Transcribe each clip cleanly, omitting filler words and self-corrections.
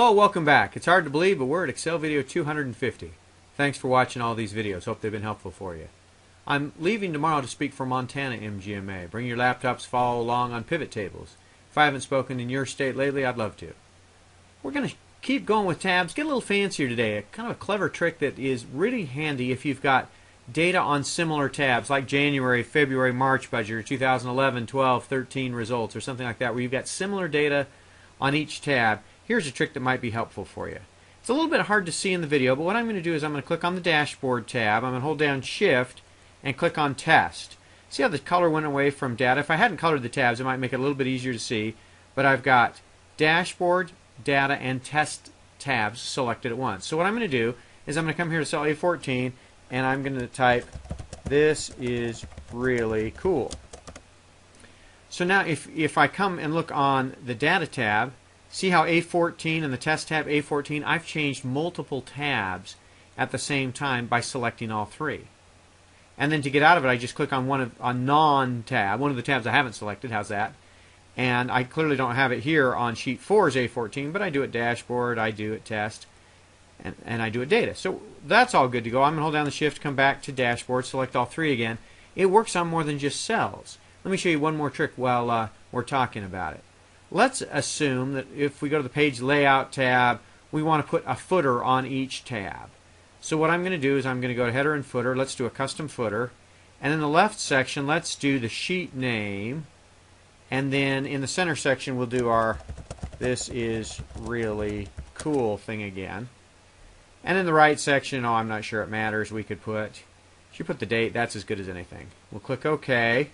Hello, welcome back. It's hard to believe, but we're at Excel Video 250. Thanks for watching all these videos. Hope they've been helpful for you. I'm leaving tomorrow to speak for Montana MGMA. Bring your laptops, follow along on pivot tables. If I haven't spoken in your state lately, I'd love to. We're going to keep going with tabs. Get a little fancier today. Kind of a clever trick that is really handy if you've got data on similar tabs like January, February, March budget, 2011, 12, 13 results or something like that where you've got similar data on each tab. Here's a trick that might be helpful for you. It's a little bit hard to see in the video, but what I'm going to do is I'm going to click on the dashboard tab. I'm going to hold down Shift and click on Test. See how the color went away from data? If I hadn't colored the tabs, it might make it a little bit easier to see, but I've got Dashboard, Data, and Test tabs selected at once. So what I'm going to do is I'm going to come here to cell A14 and I'm going to type, "This is really cool." So now if I come and look on the Data tab, see how A14 and the Test tab, A14, I've changed multiple tabs at the same time by selecting all three. And then to get out of it, I just click on one of the tabs I haven't selected. How's that? And I clearly don't have it here on Sheet 4's A14, but I do it Dashboard, I do it Test, and I do it Data. So that's all good to go. I'm going to hold down the Shift, come back to Dashboard, select all three again. It works on more than just cells. Let me show you one more trick while we're talking about it. Let's assume that if we go to the Page Layout tab, we want to put a footer on each tab. So what I'm going to do is I'm going to go to Header and Footer. Let's do a custom footer. And in the left section, let's do the sheet name. And then in the center section, we'll do our "This is really cool" thing again. And in the right section, oh, I'm not sure it matters. We could put, should put the date. That's as good as anything. We'll click OK.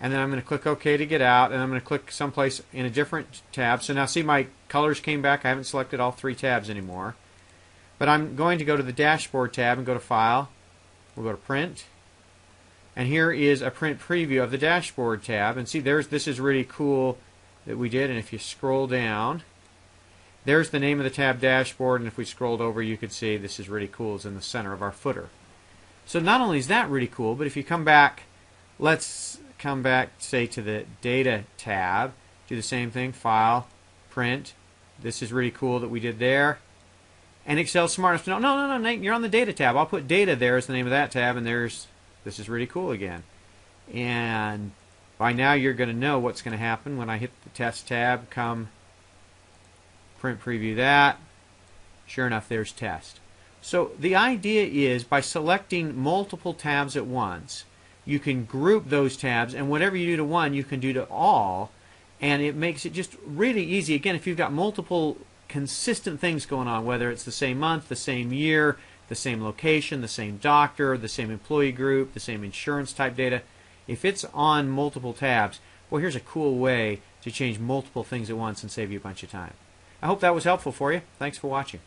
And then I'm going to click OK to get out, and I'm going to click someplace in a different tab. So now see my colors came back. I haven't selected all three tabs anymore. But I'm going to go to the Dashboard tab and go to File. We'll go to Print. And here is a print preview of the Dashboard tab. And see, there's "This is really cool" that we did. And if you scroll down, there's the name of the tab, Dashboard. And if we scrolled over, you could see "This is really cool" is in the center of our footer. So not only is that really cool, but if you come back, let's come back, say, to the Data tab, do the same thing, File, Print, "This is really cool" that we did there. And Excel's smart enough to know, no, Nate, you're on the Data tab. I'll put Data there as the name of that tab, and there's "This is really cool" again. And by now you're going to know what's going to happen when I hit the Test tab, come print preview that. Sure enough, there's Test. So the idea is by selecting multiple tabs at once, you can group those tabs, and whatever you do to one, you can do to all, and it makes it just really easy. Again, if you've got multiple consistent things going on, whether it's the same month, the same year, the same location, the same doctor, the same employee group, the same insurance type data, if it's on multiple tabs, well, here's a cool way to change multiple things at once and save you a bunch of time. I hope that was helpful for you. Thanks for watching.